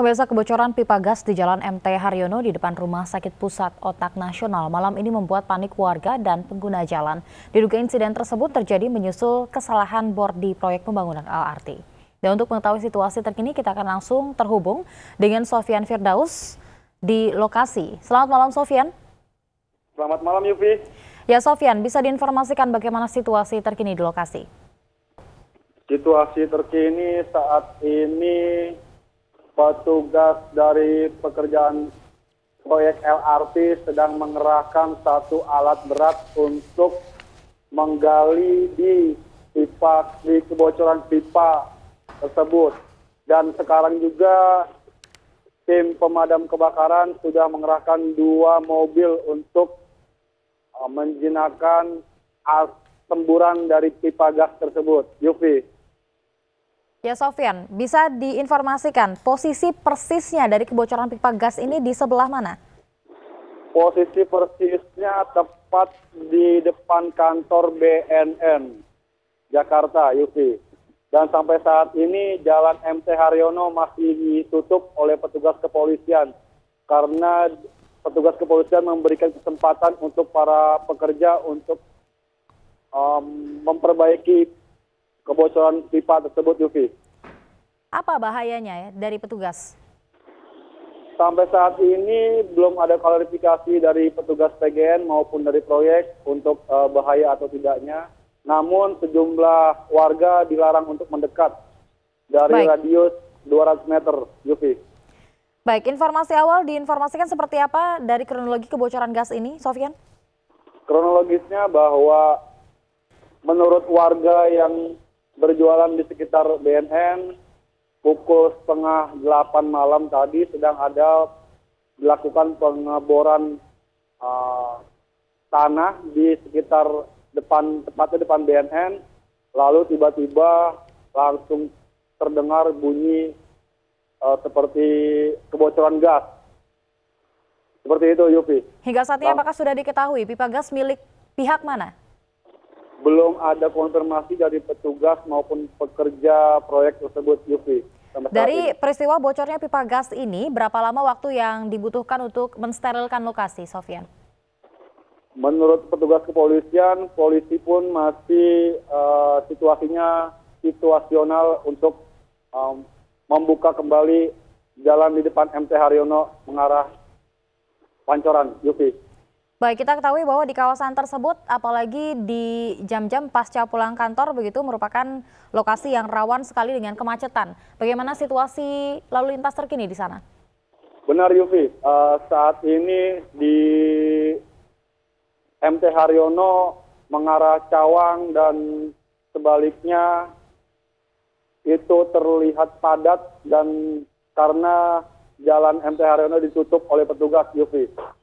Pemirsa, kebocoran pipa gas di Jalan MT Haryono di depan Rumah Sakit Pusat Otak Nasional malam ini membuat panik warga dan pengguna jalan. Diduga insiden tersebut terjadi menyusul kesalahan BOR di proyek pembangunan LRT. Dan untuk mengetahui situasi terkini, kita akan langsung terhubung dengan Sofyan Firdaus di lokasi. Selamat malam, Sofyan. Selamat malam, Yufi. Ya, Sofyan, bisa diinformasikan bagaimana situasi terkini di lokasi? Situasi terkini saat ini, petugas dari pekerjaan proyek LRT sedang mengerahkan satu alat berat untuk menggali di kebocoran pipa tersebut. Dan sekarang juga tim pemadam kebakaran sudah mengerahkan dua mobil untuk menjinakkan semburan dari pipa gas tersebut. Yufi. Ya, Sofyan, bisa diinformasikan posisi persisnya dari kebocoran pipa gas ini di sebelah mana? Posisi persisnya tepat di depan kantor BNN Jakarta, Yufi. Dan sampai saat ini Jalan MT Haryono masih ditutup oleh petugas kepolisian karena petugas kepolisian memberikan kesempatan untuk para pekerja untuk memperbaiki kebocoran pipa tersebut, Yufi. Apa bahayanya ya dari petugas? Sampai saat ini belum ada klarifikasi dari petugas PGN maupun dari proyek untuk bahaya atau tidaknya. Namun sejumlah warga dilarang untuk mendekat dari radius 200 meter, Yufi. Baik, informasi awal diinformasikan seperti apa dari kronologi kebocoran gas ini, Sofyan? Kronologisnya bahwa menurut warga yang berjualan di sekitar BNN, pukul 7:30 malam tadi sedang ada dilakukan pengeboran tanah di sekitar tepatnya depan BNN, lalu tiba-tiba langsung terdengar bunyi seperti kebocoran gas. Seperti itu, Yufi. Hingga saat ini apakah sudah diketahui pipa gas milik pihak mana? Belum ada konfirmasi dari petugas maupun pekerja proyek tersebut, Yufi. Dari peristiwa bocornya pipa gas ini, berapa lama waktu yang dibutuhkan untuk mensterilkan lokasi, Sofyan? Menurut petugas kepolisian, polisi pun masih situasinya situasional untuk membuka kembali jalan di depan MT Haryono mengarah Pancoran, Yufi. Baik, kita ketahui bahwa di kawasan tersebut, apalagi di jam-jam pasca pulang kantor, begitu merupakan lokasi yang rawan sekali dengan kemacetan. Bagaimana situasi lalu lintas terkini di sana? Benar, Yufi. Saat ini di MT Haryono mengarah Cawang dan sebaliknya itu terlihat padat, dan karena jalan MT Haryono ditutup oleh petugas, Yufi.